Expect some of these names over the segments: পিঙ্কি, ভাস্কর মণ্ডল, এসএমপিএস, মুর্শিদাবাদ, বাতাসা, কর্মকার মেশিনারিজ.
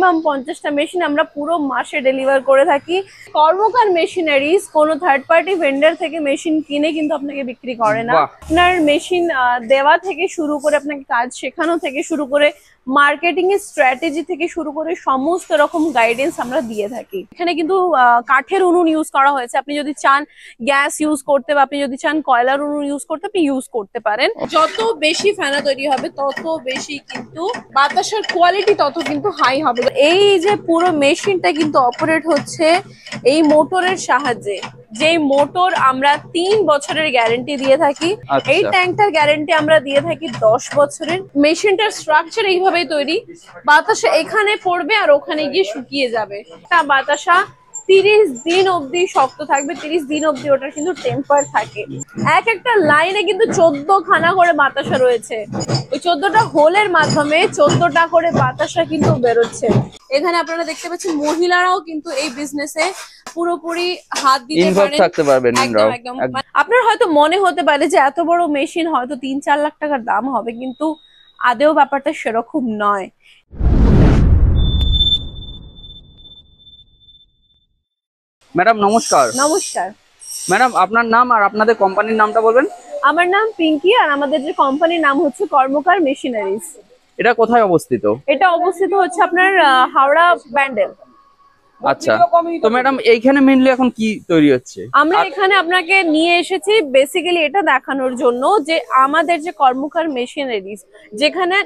Minimum 50টা machine আমরা পুরো মাসে ডেলিভার করে থাকি। কর্মকার মেশিনারিজ কোনো থার্ড পার্টি ভেন্ডার থেকে মেশিন কিনে কিন্তু আপনাকে বিক্রি করে না। আপনার মেশিন দেওয়া থেকে শুরু করে আপনাকে কাজ শেখানো থেকে শুরু করে মার্কেটিং এর স্ট্র্যাটেজি থেকে শুরু করে সমস্ত রকম গাইডেন্স আমরা দিয়ে থাকি। এখানে কিন্তু কাঠের উনুন ইউজ করা হয়েছে। আপনি যদি চান গ্যাস ইউজ করতে বা আপনি যদি চান কয়লার উনুন ইউজ করতে, আপনি ইউজ করতে পারেন। যত বেশি ফেনা তৈরি হবে তত বেশি কিন্তু বাতাসের কোয়ালিটি তত কিন্তু হাই হবে। এই যে পুরো মেশিনটা কিন্তু অপারেট হচ্ছে এই মোটরের সাহায্যে, যেই মোটর আমরা 3 বছরের গ্যারেন্টি দিয়ে থাকি। এই ট্যাঙ্কটার গ্যারেন্টি আমরা দিয়ে থাকি 10 বছরের। মেশিনটার স্ট্রাকচার এইভাবেই তৈরি, বাতাসা এখানে পড়বে আর ওখানে গিয়ে শুকিয়ে যাবে। তা বাতাসা 30 দিন অবধি শক্ত থাকবে, 30 দিন অবধি ওটার কিন্তু টেম্পার থাকে। এক একটা লাইনে কিন্তু 14 খানা করে বাতাসা রয়েছে। ওই 14টা হোলের মাধ্যমে 14টা করে বাতাসা কিন্তু বেরোচ্ছে। এখানে আপনারা দেখতে পাচ্ছেন মহিলারাও কিন্তু এই বিজনেসে পুরোপুরি হাত দিতে পারেন। আপনার হয়তো মনে হতে পারে যে এত বড় মেশিন হয়তো 3-4 লাখ টাকার দাম হবে, কিন্তু আদেও ব্যাপারটা সেরকম নয়। ম্যাডাম নমস্কার। নমস্কার ম্যাডাম, আপনার নাম আর আপনাদের কোম্পানির নামটা বলবেন? আমার নাম পিঙ্কি আর আমাদের যে কোম্পানির নাম হচ্ছে কর্মকার মেশিনারিজ। এটা কোথায় অবস্থিত? এটা অবস্থিত হচ্ছে আপনার হাওড়া ব্যান্ডেল। আচ্ছা, তো ম্যাডাম এইখানে মেইনলি এখন কি তৈরি হচ্ছে? আমরা এখানে আপনাকে নিয়ে এসেছি বেসিক্যালি এটা দেখানোর জন্য যে আমাদের যে কর্মকার মেশিনারিজ, যেখানে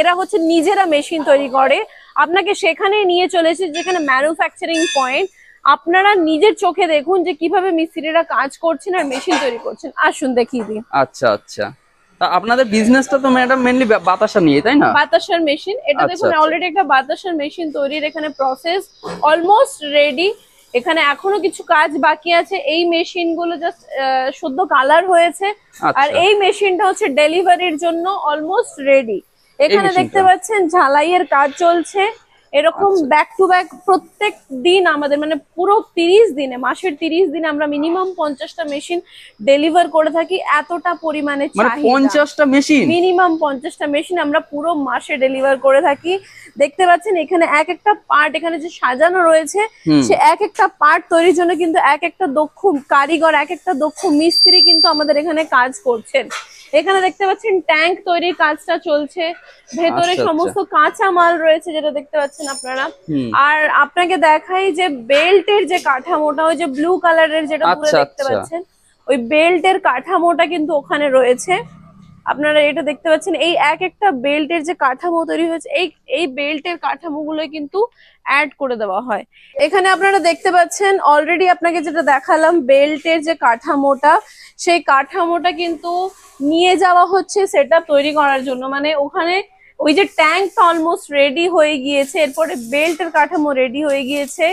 এরা হচ্ছে নিজেরা মেশিন তৈরি করে, আপনাকে সেখানে নিয়ে চলেছে যেখানে ম্যানুফ্যাকচারিং পয়েন্ট। আপনারা নিজের চোখে দেখুন যে কিভাবে মিস্ত্রিরা কাজ করছেন আর মেশিন তৈরি করছেন। আসুন দেখিয়ে দিন। আচ্ছা আচ্ছা, আপনাদের বিজনেসটা তো ম্যাডাম মেইনলি বাতাসা নিয়ে, তাই না? বাতাসার মেশিন, এটা দেখুন অলরেডি একটা বাতাসার মেশিন তৈরির এখানে প্রসেস অলমোস্ট রেডি। এখানে এখনো কিছু কাজ বাকি আছে। এই মেশিন গুলো জাস্ট শুদ্ধ কালার হয়েছে, আর এই মেশিনটা হচ্ছে ডেলিভারির জন্য অলমোস্ট রেডি। এখানে দেখতে পাচ্ছেন ঝালাইয়ের কাজ চলছে। এরকম ব্যাক টু ব্যাক প্রত্যেক দিন আমাদের মানে পুরো 30 দিনে, মাসের 30 দিনে আমরা মিনিমাম 50টা মেশিন ডেলিভার করে থাকি। এতটা পরিমাণে চাই, 50টা মেশিন, মিনিমাম 50টা মেশিন আমরা পুরো মাসে ডেলিভার করে থাকি। দেখতে পাচ্ছেন এখানে এক একটা পার্ট, এখানে যে সাজানো রয়েছে সে এক একটা পার্ট তৈরির জন্য কিন্তু এক একটা দক্ষ কারিগর, এক একটা দক্ষ মিস্ত্রি কিন্তু আমাদের এখানে কাজ করছেন। এখানে দেখতে পাচ্ছেন ট্যাঙ্ক তৈরির কাজটা চলছে, ভেতরে সমস্ত কাঁচা মাল রয়েছে যেটা দেখতে পাচ্ছেন আপনারা। আর আপনাকে দেখাই যে বেল্টের যে কাঠামোটা, ওই যে ব্লু কালারের যেটা পুরো দেখতে পাচ্ছেন, ওই বেল্টের কাঠামোটা কিন্তু ওখানে রয়েছে। আপনারা এটা দেখতে পাচ্ছেন এই এক একটা বেল্টের যে কাঠামো তৈরি হয়েছে, এই বেল্টের কাঠামোগুলো কিন্তু অ্যাড করে দেওয়া হয়। এখানে আপনারা দেখতে পাচ্ছেন অলরেডি আপনাকে যেটা দেখালাম বেল্টের যে কাঠামোটা, সেই কাঠামোটা কিন্তু নিয়ে যাওয়া হচ্ছে সেটআপ তৈরি করার জন্য। মানে ওখানে ওই যে ট্যাঙ্কটা অলমোস্ট রেডি হয়ে গিয়েছে, এরপরে বেল্টের কাঠামো রেডি হয়ে গিয়েছে।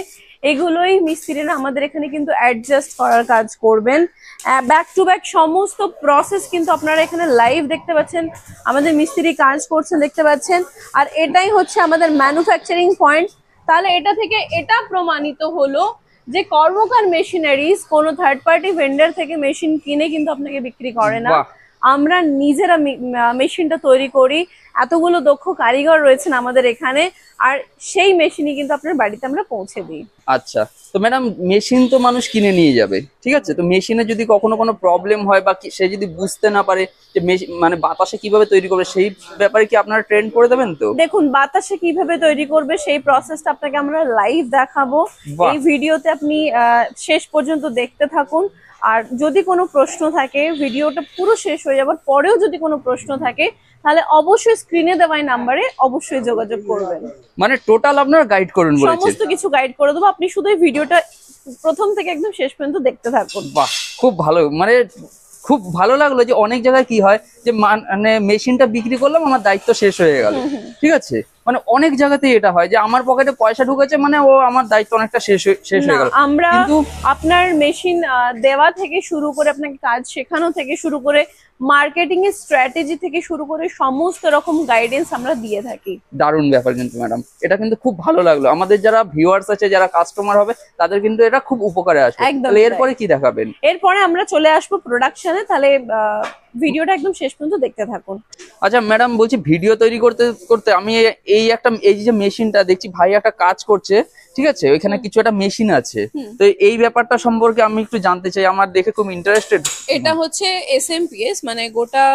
এগুলোই মিস্ত্রিরা আমাদের এখানে কিন্তু অ্যাডজাস্ট করার কাজ করবেন। ব্যাক টু ব্যাক সমস্ত প্রসেস কিন্তু আপনারা এখানে লাইভ দেখতে পাচ্ছেন, আমাদের মিস্ত্রি কাজ করছেন দেখতে পাচ্ছেন। আর এটাই হচ্ছে আমাদের ম্যানুফ্যাকচারিং পয়েন্ট। তাহলে এটা থেকে এটা প্রমাণিত হলো যে কর্মকার মেশিনারিজ কোনো থার্ড পার্টি ভেন্ডার থেকে মেশিন কিনে কিন্তু আপনাকে বিক্রি করে না। আমরা নিজেরা মেশিনটা তৈরি করি, এতগুলো দক্ষ কারিগর রয়েছেন আমাদের এখানে, আর সেই মেশিনই কিন্তু আপনার বাড়িতে আমরা পৌঁছে দিই। আচ্ছা, তো ম্যাডাম মেশিন তো মানুষ কিনে নিয়ে যাবে, ঠিক আছে, তো মেশিনে যদি কখনো কোনো প্রবলেম হয় বা সে যদি বুঝতে না পারে যে মানে বাতাসে কিভাবে তৈরি করবে, সেই ব্যাপারে কি আপনারা ট্রেন করে দেবেন? তো দেখুন বাতাসে কিভাবে তৈরি করবে সেই প্রসেসটা আপনাকে আমরা লাইভ দেখাবো। এই ভিডিওতে আপনি শেষ পর্যন্ত দেখতে থাকুন। আর যদি কোনো প্রশ্ন থাকে, ভিডিওটা পুরো শেষ হয়ে যাওয়ার পরেও যদি কোনো প্রশ্ন থাকে তাহলে অবশ্যই স্ক্রিনে দেওয়া নাম্বারে অবশ্যই যোগাযোগ করবেন। মানে টোটাল আপনারা গাইড করুন, সমস্ত কিছু গাইড করে দেবো। আপনি শুধু ভিডিওটা প্রথম থেকে একদম শেষ পর্যন্ত দেখতে থাকুন। বাহ, খুব ভালো, মানে খুব ভালো লাগলো যে অনেক জায়গায় কি হয় যে মানে মেশিনটা বিক্রি করলাম, আমার দায়িত্ব শেষ হয়ে গেল, ঠিক আছে। মানে অনেক জায়গাতেই এটা হয় যে আমার পকেটে পয়সা ঢুকেছে, মানে ও আমার দায়িত্ব অনেকটা শেষ হয়ে গেল। আমরা আপনার মেশিন দেওয়া থেকে শুরু করে আপনাকে কাজ শেখানো থেকে শুরু করে মার্কেটিং এর স্ট্র্যাটেজি থেকে শুরু করে সমস্ত রকম গাইডেন্স আমরা দিয়ে থাকি। দারুণ ব্যাপার কিন্তু ম্যাডাম, এটা কিন্তু খুব ভালো লাগলো। আমাদের যারা ভিউয়ার্স আছে, যারা কাস্টমার হবে, তাদের কিন্তু এটা খুব উপকারে আসবে। তাহলে এরপরে কি দেখাবেন? এরপরে আমরা চলে আসবো প্রোডাকশনে। তাহলে ভিডিওটা একদম শেষ পর্যন্ত দেখতে থাকুন। আচ্ছা ম্যাডাম, বলছি ভিডিও তৈরি করতে করতে আমি এই একটা এই যে মেশিনটা দেখছি ভাই একটা কাজ করছে, ঠিক আছে, ওইখানে কিছু একটা মেশিন আছে, তো এই ব্যাপারটা সম্পর্কে আমি একটু জানতে চাই, আমার দেখে খুব ইন্টারেস্টেড। এটা হচ্ছে এসএমপিএস, মানে গোটা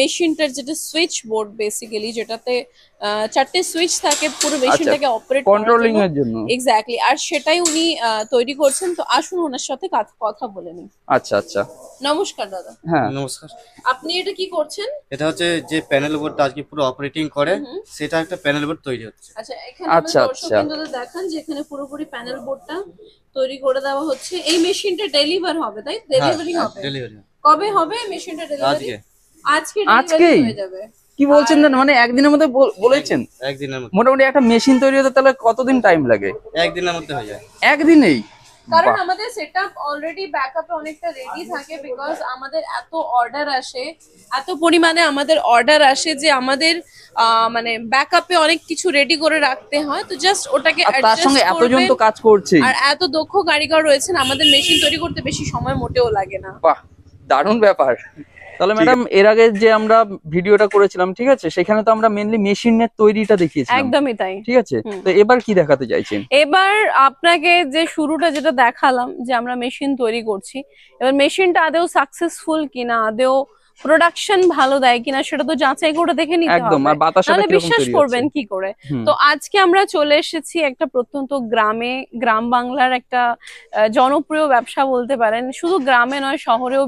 মেশিনটার যেটা সুইচ বোর্ড বেসিক্যালি, যেটাতে চারটে সুইচ থাকে পুরো মেশিনটাকে অপারেট কন্ট্রোলিং এর জন্য। এক্স্যাক্টলি, আর সেটাই উনি তৈরি করছেন। তো আসুন ওনার সাথে কথা বলে নিন। আচ্ছা আচ্ছা, নমস্কার দাদা। হ্যাঁ নমস্কার। আপনি এটা কি করছেন? এটা হচ্ছে যে প্যানেল বোর্ডটা আজকে পুরো অপারেটিং করে, সেটা একটা প্যানেল বোর্ড তৈরি হচ্ছে। আচ্ছা, এখানে দর্শকদের দেখান যে এখানে পুরোপুরি প্যানেল বোর্ডটা তৈরি করে দেওয়া হচ্ছে। এই মেশিনটা ডেলিভার হবে, তাই ডেলিভারি হবে? ডেলিভারি কবে হবে মেশিনটা? ডেলিভারি আজকে হয়ে যাবে। কি বলছেন না, মানে একদিনের মধ্যে বলেছেন? একদিনের মধ্যে। মোটামুটি একটা মেশিন তৈরি হতে তাহলে কতদিন টাইম লাগে? একদিনের মধ্যে হয়ে যায়। একদিনেই? কারণ আমাদের সেটআপ অলরেডি ব্যাকআপে অনেকটা রেডি থাকে, বিকজ আমাদের এত অর্ডার আসে, এত পরিমাণে আমাদের অর্ডার আসে যে আমাদের মানে ব্যাকআপে অনেক কিছু রেডি করে রাখতে হয়। তো জাস্ট ওটাকে তার সঙ্গে এতজন তো কাজ করছে, আর এত দক্ষ কারিগর রয়েছেন, আমাদের মেশিন তৈরি করতে বেশি সময় মোটেও লাগে না। বাহ, দারুণ ব্যাপার। তাহলে ম্যাডাম, এর আগে যে আমরা ভিডিওটা করেছিলাম, ঠিক আছে, সেখানে তো আমরা মেইনলি মেশিনের তৈরিটা দেখিয়েছিলাম। একদমই তাই। ঠিক আছে, তো এবার কি দেখাতে চাইছেন? এবার আপনাকে যে শুরুটা যেটা দেখালাম যে আমরা মেশিন তৈরি করছি, এবার মেশিনটা আদেও সাকসেসফুল কিনা, আদেও প্রোডাকশন ভালো দেয় কিনা, সেটা তো যাচাই করে দেখে নিতে হবে, তাহলে বিশ্বাস করবেন কি করে। তো আজকে আমরা চলে এসেছি একটা প্রত্যন্ত গ্রামে, গ্রাম বাংলার একটা জনপ্রিয় ব্যবসা বলতে পারেন। শুধু গ্রামে নয়, শহরেও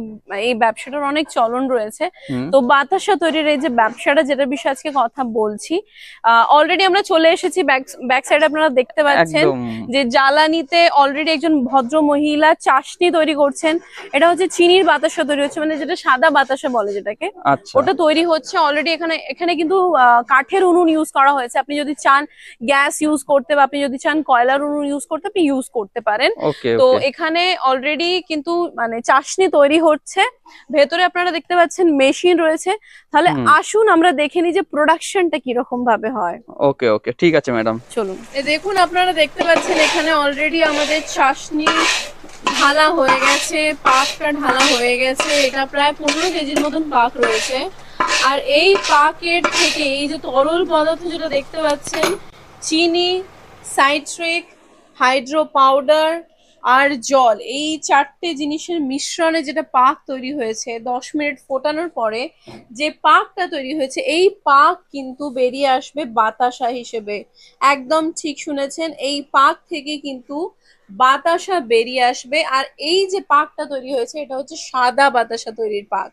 এই ব্যবসাটার অনেক চলন রয়েছে। তো বাতাসা তৈরির এই যে ব্যবসাটা, যেটা বিষয়ে আজকে কথা বলছি, অলরেডি আমরা চলে এসেছি। ব্যাক সাইড আপনারা দেখতে পাচ্ছেন যে জ্বালানিতে অলরেডি একজন ভদ্র মহিলা চাশনি তৈরি করছেন। এটা হচ্ছে চিনির বাতাসা তৈরি হচ্ছে, মানে যেটা সাদা বাতাসা বলে যেটাকে, ওটা তৈরি হচ্ছে অলরেডি। এখানে এখানে কিন্তু কাঠের উনুন ইউজ করা হয়েছে। আপনি যদি চান গ্যাস ইউজ করতে, বা আপনি যদি চান কয়লার উনুন ইউজ করতে, আপনি ইউজ করতে পারেন। তো এখানে অলরেডি কিন্তু মানে চাশনি তৈরি হচ্ছে, ভেতরে আপনারা দেখতে পাচ্ছেন মেশিন রয়েছে। তাহলে আসুন আমরা দেখে নিই যে প্রোডাকশনটা কিরকম ভাবে হয়। ওকে ওকে, ঠিক আছে ম্যাডাম, চলুন। দেখুন আপনারা দেখতে পাচ্ছেন এখানে অলরেডি আমাদের চাশনি ঢালা হয়ে গেছে, পাকটা ঢালা হয়ে গেছে। এটা প্রায় 15 কেজির মতন পাক রয়েছে। আর এই পাকের থেকে এই যে তরল পদার্থ যেটা দেখতে পাচ্ছেন, চিনি, সাইট্রিক, হাইড্রো পাউডার আর জল, এই চারটে জিনিসের মিশ্রণে যেটা পাক তৈরি হয়েছে, 10 মিনিট ফোটানোর পরে যে পাকটা তৈরি হয়েছে, এই পাক কিন্তু বেরিয়ে আসবে বাতাসা হিসেবে। একদম ঠিক শুনেছেন, এই পাক থেকে কিন্তু বাতাসা বেরিয়ে আসবে। আর এই যে পাকটা তৈরি হয়েছে, এটা হচ্ছে সাদা বাতাসা তৈরির পাক।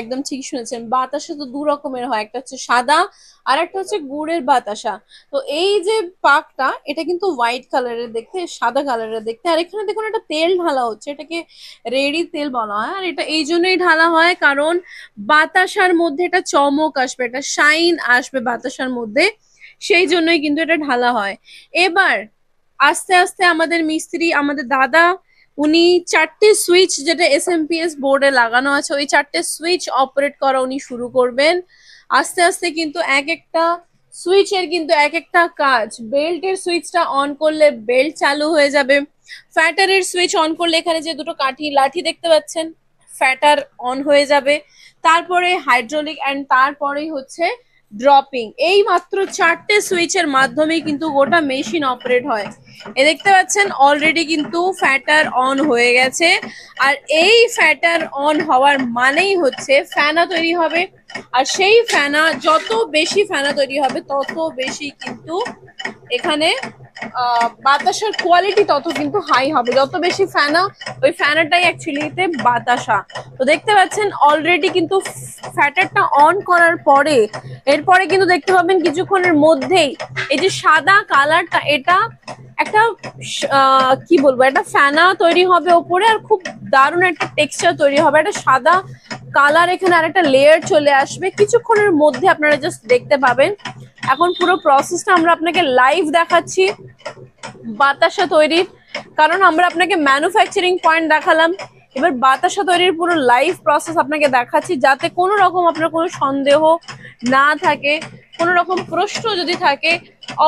একদম ঠিক শুনেছেন, বাতাসা তো দু রকমের হয়, একটা হচ্ছে সাদা আর একটা হচ্ছে গুড়ের বাতাসা। তো এই যে পাকটা, এটা কিন্তু হোয়াইট কালারের দেখতে, সাদা কালারের দেখতে। আর এখানে দেখুন একটা তেল ঢালা হচ্ছে, এটাকে রেডি তেল বলা হয়। আর এটা এই জন্যই ঢালা হয় কারণ বাতাসার মধ্যে এটা চমক আসবে, এটা শাইন আসবে বাতাসার মধ্যে, সেই জন্যই কিন্তু এটা ঢালা হয়। এবার আস্তে আস্তে আমাদের মিস্ত্রি, আমাদের দাদা, উনি 4টে সুইচ যেটা এসএমপিএস বোর্ডে লাগানো আছে, ওই 4টে সুইচ অপারেট করা উনি শুরু করবেন আস্তে আস্তে। কিন্তু এক একটা সুইচের কিন্তু এক একটা কাজ। বেল্টের সুইচটা অন করলে বেল্ট চালু হয়ে যাবে, ফ্যাটারের সুইচ অন করলে এখানে যে দুটো লাঠি দেখতে পাচ্ছেন, ফ্যাটার অন হয়ে যাবে। তারপরে হাইড্রোলিক, অ্যান্ড তারপরেই হচ্ছে ড্রপিং। এই মাত্র 4টে সুইচের মাধ্যমে কিন্তু গোটা মেশিন অপারেট হয়। এ দেখতে পাচ্ছেন অলরেডি কিন্তু ফ্যাটার অন হয়ে গেছে। আর এই ফ্যাটার অন হওয়ার মানেই হচ্ছে ফ্যানা তৈরি হবে। আর সেই ফ্যানা, যত বেশি ফ্যানা তৈরি হবে, তত বেশি কিন্তু এখানে বাতাসার কোয়ালিটি তত কিন্তু হাই হবে। যত বেশি ফ্যানা, ওই ফ্যানাটাই অ্যাকচুয়ালিতে বাতাসা। তো দেখতে পাচ্ছেন অলরেডি কিন্তু ফ্যাটারটা অন করার পরে, এরপরে কিন্তু দেখতে পাবেন কিছুক্ষণের মধ্যেই এই যে সাদা কালারটা, এটা একটা কি বলবো, একটা ফ্যানা তৈরি হবে ওপরে। আর খুব দারুণ একটা টেক্সচার তৈরি হবে, একটা সাদা কালার, এখানে আর একটা লেয়ার চলে আসবে। কিছুক্ষণের মধ্যে আপনারা জাস্ট দেখতে পাবেন। এখন পুরো প্রসেসটা আমরা আপনাকে লাইভ দেখাচ্ছি বাতাসা তৈরির, কারণ আমরা আপনাকে ম্যানুফ্যাকচারিং পয়েন্ট দেখালাম, এবার বাতাসা তৈরির পুরো লাইভ প্রসেস আপনাকে দেখাচ্ছি, যাতে কোনো রকম আপনার কোনো সন্দেহ না থাকে, কোনো রকম প্রশ্ন যদি থাকে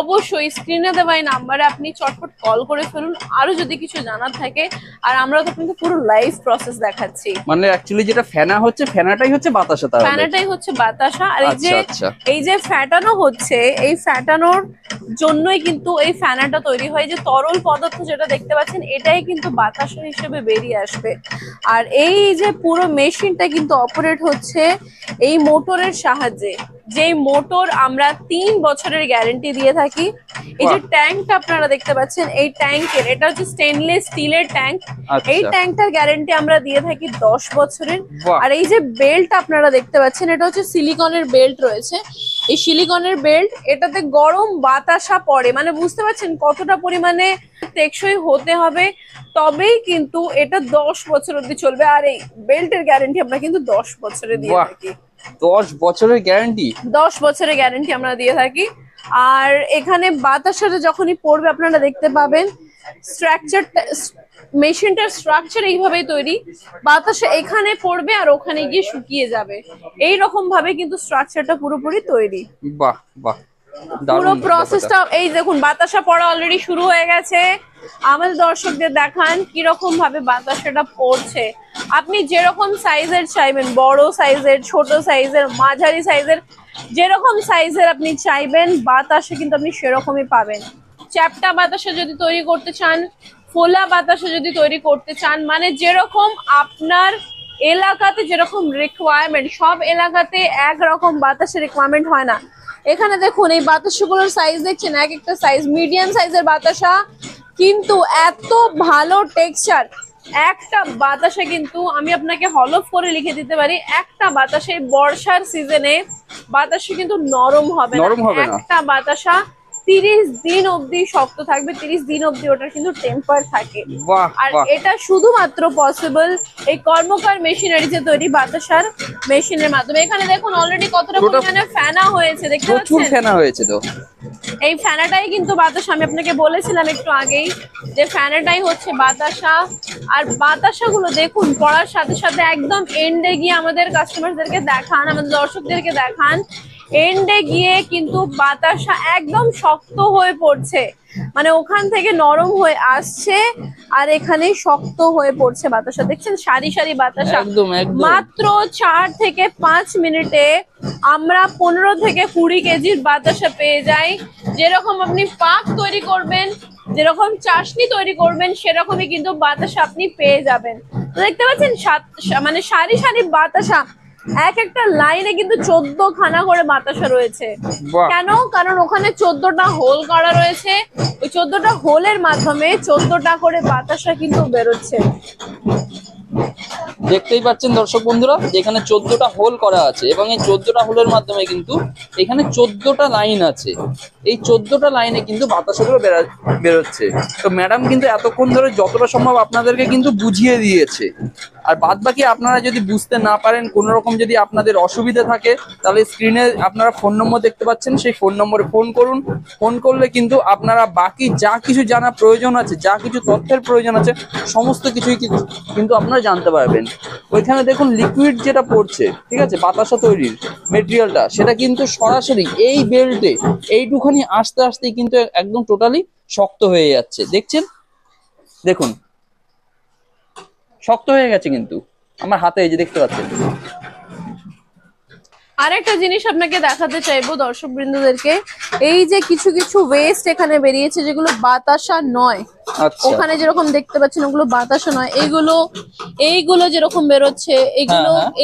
অবশ্যই স্ক্রিনে দেওয়া এই নাম্বারে আপনি চটপট কল করে ফেলুন। আরো যদি কিছু জানার থাকে, আর আমরা তো কিন্তু পুরো লাইভ প্রসেস দেখাচ্ছি, মানে অ্যাকচুয়ালি যেটা ফেনা হচ্ছে ফেনাটাই হচ্ছে বাতাসা, তাহলে ফেনাটাই হচ্ছে বাতাসা। আর এই যে ফ্যাটানো হচ্ছে, এই ফ্যাটানোর জন্যই কিন্তু এই ফেনাটা তৈরি হয়, যে তরল পদার্থ যেটা দেখতে পাচ্ছেন এটাই কিন্তু বাতাসা হিসেবে বেরিয়ে আসবে। আর এই যে পুরো মেশিনটা কিন্তু অপারেট হচ্ছে এই মোটরের সাহায্যে, যেই মোটর আমরা 3 বছরের গ্যারেন্টি দিয়ে থাকি। এই যে ট্যাঙ্কটা আপনারা দেখতে পাচ্ছেন, এই ট্যাঙ্কের, এটা হচ্ছে স্টেইনলেস স্টিলের ট্যাঙ্ক, এই ট্যাঙ্কটার গ্যারেন্টি আমরা দিয়ে থাকি 10 বছরের। আর এই যে বেল্ট আপনারা দেখতে পাচ্ছেন, এটা হচ্ছে সিলিকনের বেল্ট রয়েছে, এই সিলিকনের বেল্ট, এটাতে গরম বাতাসা পড়ে, মানে বুঝতে পারছেন কতটা পরিমাণে টেকসই হতে হবে, তবেই কিন্তু এটা 10 বছর অবধি চলবে। আর এই বেল্টের গ্যারেন্টি আমরা কিন্তু 10 বছরে দিয়ে থাকি, 10 বছরের গ্যারান্টি, 10 বছরের গ্যারান্টি আমরা দিয়ে থাকি। আর এখানে বাতাসটা যখনই পড়বে আপনারা দেখতে পাবেন স্ট্রাকচারটা, মেশিনটার স্ট্রাকচার এইভাবেই তৈরি, বাতাসে এখানে পড়বে আর ওখানে গিয়ে শুকিয়ে যাবে, এই রকম ভাবে কিন্তু স্ট্রাকচারটা পুরোপুরি তৈরি। বাহ বাহ, পুরো প্রসেসটা এই দেখুন, বাতাসা পড়া অলরেডি শুরু হয়ে গেছে। আমাদের দর্শকদের দেখান কিরকম ভাবে বাতাসাটা পড়ছে। আপনি যেরকম সাইজের চাইবেন, বড় সাইজের, ছোট সাইজের, মাঝারি সাইজের, যেরকম সাইজের আপনি চাইবেন বাতাসা কিন্তু আপনি সেরকমই পাবেন। চ্যাপ্টা বাতাসা যদি তৈরি করতে চান, ফোলা বাতাসা যদি তৈরি করতে চান, মানে যেরকম আপনার এলাকাতে যেরকম রিকোয়ারমেন্ট, সব এলাকাতে একরকম বাতাসের রিকোয়ারমেন্ট হয় না। এখানে দেখুন এই বাতাসাগুলোর সাইজ দেখছেন, এক একটা সাইজ মিডিয়াম সাইজের বাতাসা, কিন্তু এত ভালো টেক্সচার। একটা বাতাসা কিন্তু আমি আপনাকে হলফ করে লিখে দিতে পারি, একটা বাতাসা বর্ষার সিজনে বাতাসা কিন্তু নরম হবে না। একটা বাতাসা 30 দিন অবধি শক্ত থাকবে, 30 দিন অবধি ওটার কিন্তু টেম্পার থাকে। আর এটা শুধুমাত্র পসিবল এই কর্মকার মেশিনারিজ তৈরি বাতাসার মেশিনের মাধ্যমে। এখানে দেখুন অলরেডি কতটা পরিমাণে ফেনা হয়েছে, দেখতে পাচ্ছেন ফেনা হয়েছে। তো এই ফেনাটাই কিন্তু বাতাসা, আমি আপনাকে বলেছিলাম একটু আগেই যে ফেনাটাই হচ্ছে বাতাসা। আর বাতাসাগুলো দেখুন পড়ার সাথে সাথে একদম এন্ডে গিয়ে আমাদের কাস্টমারদেরকে দেখান, আমাদের দর্শকদেরকে দেখান, এন্ডে গিয়ে কিন্তু বাতাসা একদম শক্ত হয়ে পড়ছে, মানে ওখান থেকে নরম হয়ে আসছে আর এখানে শক্ত হয়ে পড়ছে বাতাসা। দেখছেন সারি সারি বাতাসা, মাত্র 4 থেকে 5 মিনিটে আমরা 15 থেকে 20 কেজির বাতাসা পেয়ে যাই। যেরকম আপনি পাক তৈরি করবেন, যেরকম চাশনি তৈরি করবেন, সেরকমই কিন্তু বাতাসা আপনি পেয়ে যাবেন। দেখতে পাচ্ছেন মানে সারি সারি বাতাসা, এক একটা লাইনে কিন্তু 14 খানা করে বাতাসা রয়েছে। কেন? কারণ ওখানে 14টা হোল করা রয়েছে, ওই 14টা হোলের মাধ্যমে 14টা করে বাতাসা কিন্তু বেরোচ্ছে। দেখতেই পাচ্ছেন দর্শক বন্ধুরা, যেখানে 14টা হোল করা আছে এবং এই 14টা হোলের মাধ্যমে কিন্তু এখানে 14টা লাইন আছে, এই 14টা লাইনে কিন্তু বাতাসাগুলো বেরোচ্ছে। তো ম্যাডাম কিন্তু এতক্ষণ ধরে যতটা সম্ভব আপনাদেরকে কিন্তু বুঝিয়ে দিয়েছে। আর বাদ বাকি আপনারা যদি বুঝতে না পারেন, কোনো রকম যদি আপনাদের অসুবিধা থাকে, তাহলে স্ক্রিনে আপনারা ফোন নম্বর দেখতে পাচ্ছেন, সেই ফোন নম্বরে ফোন করুন। ফোন করলে কিন্তু আপনারা বাকি যা কিছু জানা প্রয়োজন আছে, যা কিছু তথ্যের প্রয়োজন আছে, সমস্ত কিছুই কিন্তু আপনারা জানতে পারবেন। ওইখানে দেখুন লিকুইড যেটা পড়ছে, ঠিক আছে, বাতাসা তৈরির মেটেরিয়ালটা, সেটা কিন্তু সরাসরি এই বেল্টে এইটুখানি আস্তে আস্তে কিন্তু একদম টোটালি শক্ত হয়ে যাচ্ছে। দেখছেন, দেখুন শক্ত হয়ে গেছে কিন্তু আমার হাতে, এই যে দেখতে পাচ্ছেন। আর একটা জিনিস আপনাকে দেখাতে চাইবো দর্শক বৃন্দদেরকে, এই যে কিছু কিছু ওয়েস্ট এখানে বেরিয়েছে, যেগুলো বাতাসা নয়, ওখানে যেরকম দেখতে পাচ্ছেন ওগুলো বাতাসা নয়, এইগুলো যেরকম বেরোচ্ছে,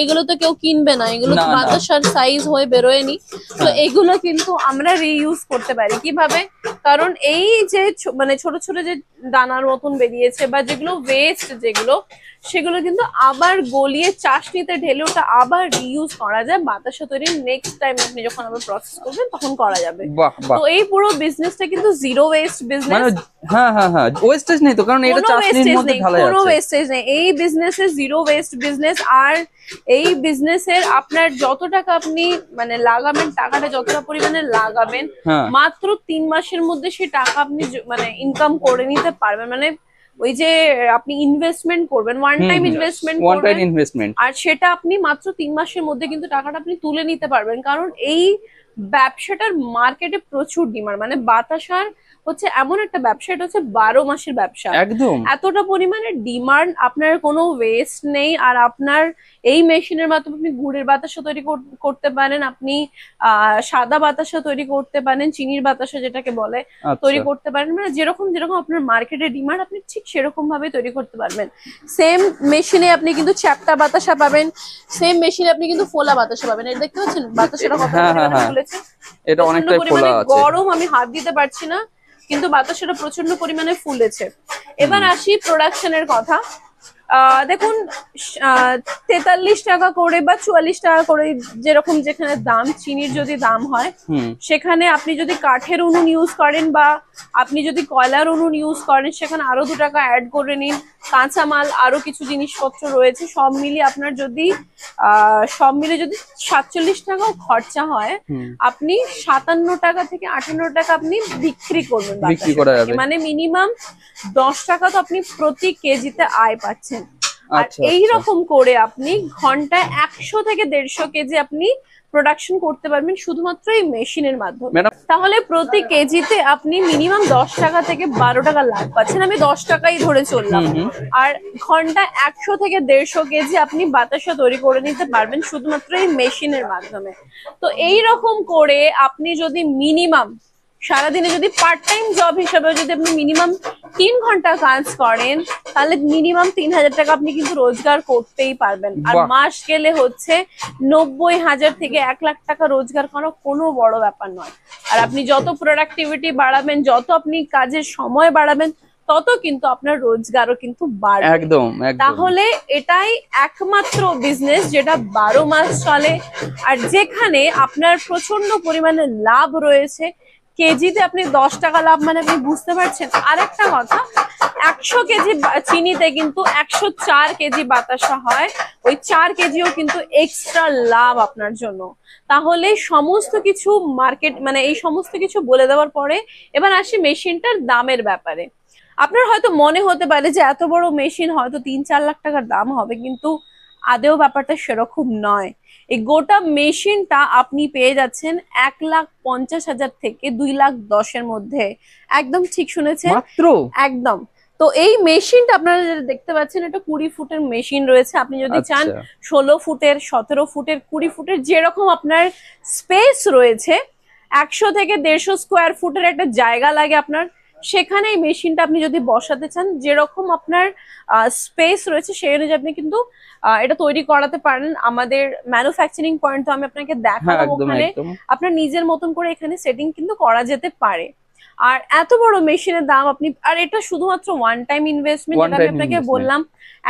এগুলো তো কেউ কিনবে না, এগুলো তো বাতাসার সাইজ হয়ে বেরোয়নি। তো এগুলো কিন্তু আমরা রিইউজ করতে পারি। কিভাবে? কারণ এই যে মানে ছোট ছোট যে দানার মতন বেরিয়েছে বা যেগুলো ওয়েস্ট, সেগুলো কিন্তু আবার গলিয়ে চাশনিতে ঢেলে ওটা আবার রিইউজ করা যায়। বাতাসা তৈরি নেক্সট টাইম আপনি যখন আবার প্রসেস করবেন তখন করা যাবে। তো এই পুরো বিজনেসটা কিন্তু জিরো ওয়েস্ট বিজনেস। হ্যাঁ হ্যাঁ হ্যাঁ, ওয়েস্টেজ নেই তো, কারণ এটা চাশনির মধ্যে ঢালা আছে, কোনো ওয়েস্টেজ নেই এই বিজনেসে, জিরো ওয়েস্ট বিজনেস। আর এই বিজনেসের আপনার যত টাকা আপনি মানে লাগাবেন, টাকাটা যতটা পরিমাণে লাগাবেন, মাত্র 3 মাসের মধ্যে সেই টাকা আপনি মানে ইনকাম করে নিতে পারবেন। মানে ওই যে আপনি ইনভেস্টমেন্ট করবেন, ওয়ান টাইম ইনভেস্টমেন্ট, আর সেটা আপনি মাত্র 3 মাসের মধ্যে কিন্তু টাকাটা আপনি তুলে নিতে পারবেন। কারণ এই ব্যবসাটার মার্কেটে প্রচুর ডিমান্ড, মানে বাতাসার হচ্ছে এমন একটা ব্যবসা, এটা হচ্ছে 12 মাসের ব্যবসা, একদম এতটা পরিমাণে ডিমান্ড, আপনার কোনো ওয়েস্ট নেই। আর আপনার এই মেশিনের মাধ্যমে আপনি গুড়ের বাতাসা তৈরি করতে পারেন, আপনি সাদা বাতাসা তৈরি করতে পারেন, চিনির বাতাসা যেটাকে বলে তৈরি করতে পারেন, মানে যেরকম যেরকম আপনার মার্কেটে ডিমান্ড আপনি ঠিক সেরকম ভাবে তৈরি করতে পারবেন। সেম মেশিনে আপনি কিন্তু চ্যাপ্টা বাতাসা পাবেন, সেম মেশিনে আপনি কিন্তু ফোলা বাতাসা পাবেন। এটা দেখতে পাচ্ছেন বাতাসাটা কত ফুলেছে, এটা অনেকটাই ফোলা আছে, গরম আমি হাত দিতে পারছি না, কিন্তু বাতাসাটা প্রচন্ড পরিমাণে ফুলেছে। এবার আসি প্রোডাকশনের কথা। দেখুন 43 টাকা করে বা 44 টাকা করে যেরকম যেখানে দাম, চিনির যদি দাম হয়, সেখানে আপনি যদি কাঠের উনুন ইউজ করেন বা আপনি যদি কয়লার উনুন ইউজ করেন সেখানে আরো 2 টাকা অ্যাড করে নিন, কাঁচামাল আরো কিছু জিনিসপত্র রয়েছে, সব মিলিয়ে আপনার যদি সব মিলিয়ে 47 টাকাও খরচা হয়, আপনি 57 টাকা থেকে 58 টাকা আপনি বিক্রি করবেন, মানে মিনিমাম 10 টাকা তো আপনি প্রতি কেজিতে আয় পাচ্ছেন। আর এইরকম করে আপনি ঘন্টায় 100 থেকে 150 কেজি আপনি প্রোডাকশন করতে পারবেন শুধুমাত্র এই মেশিনের মাধ্যমে। তাহলে প্রতি কেজিতে আপনি মিনিমাম 10 টাকা থেকে 12 টাকা লাভ পাচ্ছেন, আমি 10 টাকাই ধরে চললাম। আর ঘন্টায় 100 থেকে 150 কেজি আপনি বাতাসা তৈরি করে নিতে পারবেন শুধুমাত্র এই মেশিনের মাধ্যমে। তো এইরকম করে আপনি যদি মিনিমাম সারাদিনে যদি পার্ট টাইম জব হিসাবে যদি আপনি মিনিমাম 3 ঘন্টা কাজ করেন, তাহলে মিনিমাম 3000 টাকা আপনি কিন্তু রোজগার করতেই পারবেন। আর মাস গেলে হচ্ছে 90,000 থেকে 1 লাখ টাকা রোজগার করা কোনো বড় ব্যাপার নয়। আর আপনি যত প্রোডাক্টিভিটি বাড়াবেন, যত আপনি কাজের সময় বাড়াবেন, তত কিন্তু আপনার রোজগারও কিন্তু বাড়বে। একদম। তাহলে এটাই একমাত্র বিজনেস যেটা 12 মাস চলে, আর যেখানে আপনার প্রচন্ড পরিমাণে লাভ রয়েছে। কেজিতে আপনি 10 টাকা লাভ, মানে আপনি বুঝতে পারছেন। আর একটা কথা, 100 কেজি চিনিতে কিন্তু 104 কেজি বাতাসা হয়, ওই 4 কেজিও কিন্তু এক্সট্রা লাভ আপনার জন্য। তাহলে সমস্ত কিছু মার্কেট, মানে এই সমস্ত কিছু বলে দেওয়ার পরে এবার আসি মেশিনটার দামের ব্যাপারে। আপনার হয়তো মনে হতে পারে যে এত বড় মেশিন হয়তো 3-4 লাখ টাকার দাম হবে, কিন্তু আদেও ব্যাপারটা সেরকম নয়। এই গোটা মেশিনটা আপনি পেয়ে যাচ্ছেন 1,50,000 থেকে 2,10,000 মধ্যে, একদম ঠিক শুনেছেন, একদম। তো এই মেশিনটা আপনারা যেটা দেখতে পাচ্ছেন, এটা 20 ফুটের মেশিন রয়েছে। আপনি যদি চান 16 ফুটের, 17 ফুটের, 20 ফুটের, যেরকম আপনার স্পেস রয়েছে, 100 থেকে 150 স্কোয়ার ফুটের একটা জায়গা লাগে আপনার, সেখানে এই মেশিনটা আপনি যদি বসাতে চান, যেরকম আপনার স্পেস রয়েছে সেই অনুযায়ী আপনি কিন্তু এটা তৈরি করাতে পারেন। আমাদের ম্যানুফ্যাকচারিং পয়েন্ট তো আমি আপনাকে দেখাবো, ওখানে আপনার নিজের মতন করে এখানে সেটিং কিন্তু করা যেতে পারে। আর এত বড় মেশিনের দাম আপনি, আর এটা শুধুমাত্র ওয়ান টাইম ইনভেস্টমেন্ট, যেটা আমি আপনাকে বললাম।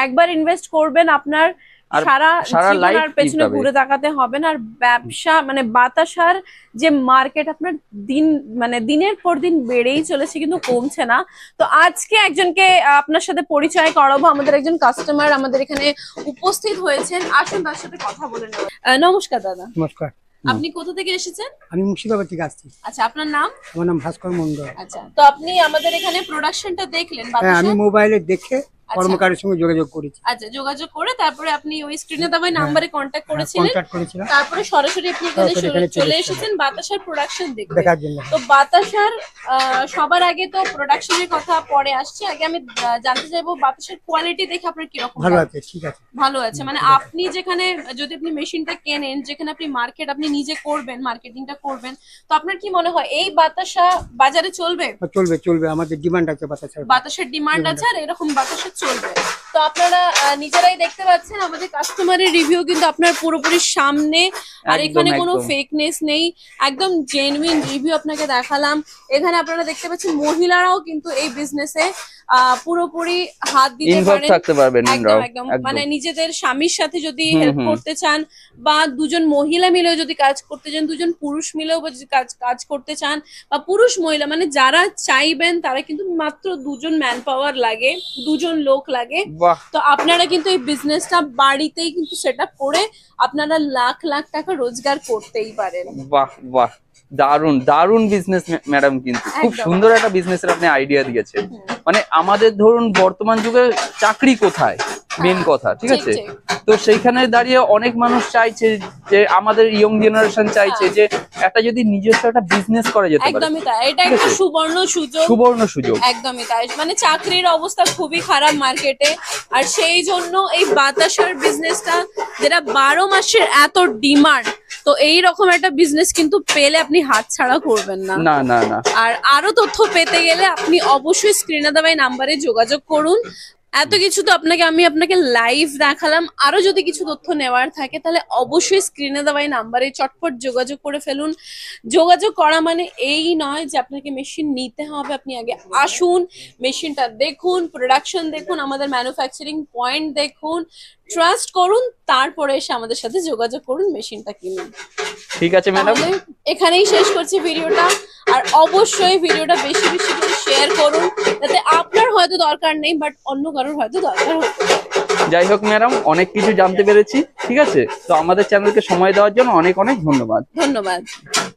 একবার ইনভেস্ট করবেন, আপনার সারা লাইফ পেছনে ঘুরে তাকাতে হবে না। আর ব্যবসা, মানে বাতাসার যে মার্কেট আপনার দিনের পর দিন বেড়েই চলেছে, কিন্তু কমছে না। তো আজকে একজনকে আপনার সাথে পরিচয় করাবো, আমাদের একজন কাস্টমার আমাদের এখানে উপস্থিত হয়েছেন, আসুন তার সাথে কথা বলে নেব। নমস্কার দাদা। নমস্কার। আপনি কোথা থেকে এসেছেন? আমি মুর্শিদাবাদ থেকে আসছি। আচ্ছা, আপনার নাম? আমার নাম ভাস্কর মণ্ডল। আচ্ছা, তো আপনি আমাদের এখানে প্রোডাকশনটা দেখলেন? আমি মোবাইলে দেখে কর্মকারের সঙ্গে যোগাযোগ করেছি। আচ্ছা, যোগাযোগ করে তারপরে আপনি ওই স্ক্রিনে দেওয়া নম্বরে কন্টাক্ট করেছিলেন, তারপরে সরাসরি আপনি এখানে চলে এসেছেন বাতাসার প্রোডাকশন দেখার জন্য। তো বাতাসার সবার আগে তো প্রোডাকশনের কথা পরে আসছে, আগে আমি জানতে চাইবো বাতাসার কোয়ালিটি দেখে আপনার কি রকম? ভালো আছে। ঠিক আছে, ভালো আছে। মানে আপনি যেখানে যদি আপনি মেশিনটা কেনেন, যেখানে আপনি মার্কেট আপনি নিজে করবেন, মার্কেটিংটা করবেন, তো আপনার কি মনে হয় এই বাতাসা বাজারে চলবে? চলবে, চলবে। আমাদের ডিমান্ড আছে, বাতাসের ডিমান্ড আছে, আর এরকম বাতাসা চলবে। তো আপনারা নিজেরাই দেখতে পাচ্ছেন আমাদের কাস্টমারের রিভিউ কিন্তু আপনার পুরোপুরি সামনে, আর এখানে কোনো ফেকনেস নেই, একদম জেনুইন রিভিউ আপনাকে দেখালাম। এখানে আপনারা দেখতে পাচ্ছেন মহিলারাও কিন্তু এই বিজনেসে পুরোপুরি হাত দিতে পারেন, একদম। মানে নিজেদের স্বামীর সাথে যদি হেল্প করতে চান, বা 2 জন মহিলা মিলেও যদি কাজ করতে চান, 2 জন পুরুষ মিলেও কাজ করতে চান, বা পুরুষ মহিলা, মানে যারা চাইবেন তারা কিন্তু মাত্র 2 জন ম্যান পাওয়ার লাগে, 2 জন লোক লাগে। তো আপনারা কিন্তু এই বিজনেসটা বাড়িতেই কিন্তু সেটআপ করে আপনারা লাখ লাখ টাকা রোজগার করতেই পারেন। বাহ বাহ, দারুন দারুন বিজনেস ম্যাডাম, কিন্তু খুব সুন্দর একটা বিজনেসের আপনি আইডিয়া দিয়েছেন। মানে আমাদের ধরুন বর্তমান যুগে চাকরি কোথায়, মেন কথা, ঠিক আছে। তো সেইখানে দাঁড়িয়ে অনেক মানুষ চাইছে, যে আমাদের ইয়ং জেনারেশন চাইছে যে একটা যদি নিজস্ব একটা বিজনেস করা যেতে পারে। একদমই তাই, এটা একটা সুবর্ণ সুযোগ, সুবর্ণ সুযোগ, একদমই তাই। মানে চাকরির অবস্থা খুবই খারাপ মার্কেটে, আর সেই জন্য এই বাতাসার বিজনেসটা যেটা 12 মাসের এত ডিমান্ড, তো এই রকম একটা বিজনেস কিন্তু পেলে আপনি হাতছাড়া করবেন না। না না না, আর আরো তথ্য পেতে গেলে আপনি অবশ্যই স্ক্রিনে দেওয়া নাম্বারে যোগাযোগ করুন। এত কিছু তো আপনাকে আপনাকে লাইভ দেখালাম, আরো যদি কিছু তথ্য নেওয়ার থাকে তাহলে অবশ্যই স্ক্রিনে দেওয়া নাম্বারে চটপট যোগাযোগ করে ফেলুন। যোগাযোগ করা মানে এই নয় যে আপনাকে মেশিন নিতে হবে, আপনি আগে আসুন, মেশিনটা দেখুন, প্রোডাকশন দেখুন, আমাদের ম্যানুফ্যাকচারিং পয়েন্ট দেখুন, ট্রাস্ট করুন, তারপরে এসে আমাদের সাথে যোগাযোগ করুন, মেশিনটা কিনুন। ঠিক আছে ম্যাডাম, এখানেই শেষ করছি ভিডিওটা। আর অবশ্যই ভিডিওটা বেশি বেশি করে শেয়ার করুন, যাতে আপনার হয়তো দরকার নেই বাট অন্য কারোর হয়তো দরকার হবে। যাই হোক ম্যাডাম, অনেক কিছু জানতে পেরেছি, ঠিক আছে। তো আমাদের চ্যানেলকে সময় দেওয়ার জন্য অনেক অনেক ধন্যবাদ।